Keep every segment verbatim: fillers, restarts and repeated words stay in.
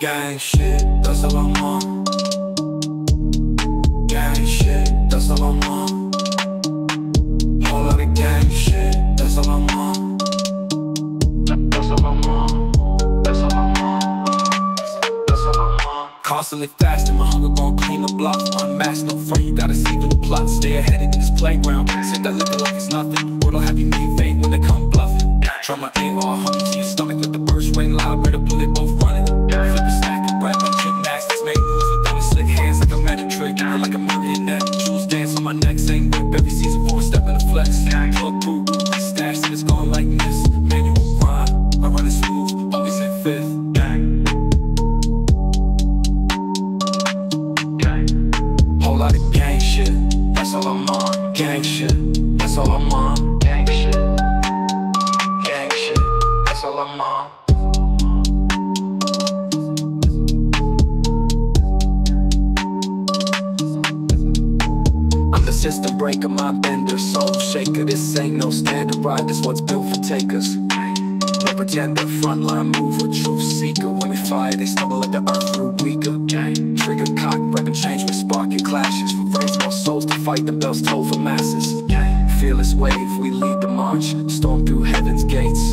Gang shit, that's all I'm on. Gang shit, that's all I'm on. Whole lot of gang shit, that's all I'm on. That's all I'm on. That's all I'm on. That's all I'm on. Constantly fasting, my hunger gon' clean the block. Unmasked, no front, you gotta see through the plot. Stay ahead of this playground. Sit that liquor like it's nothing. Word'll have you need fame when they come bluffing. Try my aim all hungry to your stomach with the burst rain loud. Better bullet both running. Flip a stack of bread like gymnastics. Make moves with them slick hands like a magic trick. Girl, like a marionette. Jewels dance on my neck. Same whip every season for a step in the flex. Plug through, stash and it's going like this. Manual grind, I run it smooth, always in fifth. Whole lot of gang shit, that's all I'm on. Gang shit, that's all I'm on. Gang shit, gang shit, that's all I'm on. System breaker, my bender, soul shaker. This ain't no standard ride, this one's built for takers. No pretender, frontline mover, truth seeker. When we fire, they stumble at the earth through weaker. Trigger cock, reppin' change with sparking clashes. For raise more souls to fight, the bells toll for masses. Fearless wave, we lead the march. Storm through heaven's gates.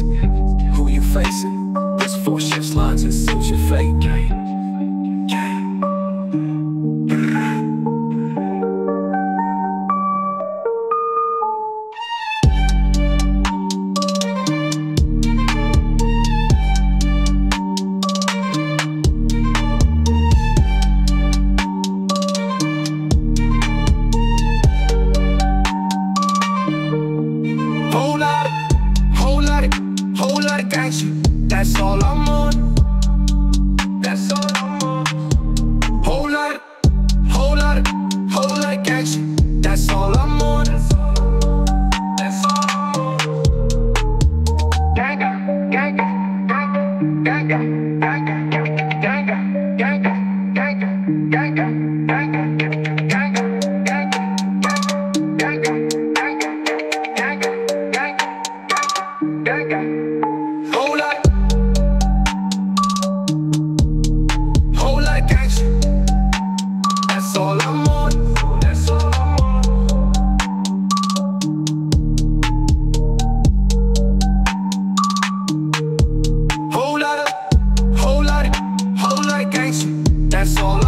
Who you facing? This four shifts lines and seals your fate. That's all I'm on. That's all I'm on. Whole lot of, whole lot of, whole lot of gang shit. That's all I'm on. That's all I'm on. Ganga, ganga, ganga, ganga, ganga, ganga, ganga, ganga, ganga, ganga, ganga, ganga, ganga, ganga, ganga. That's all.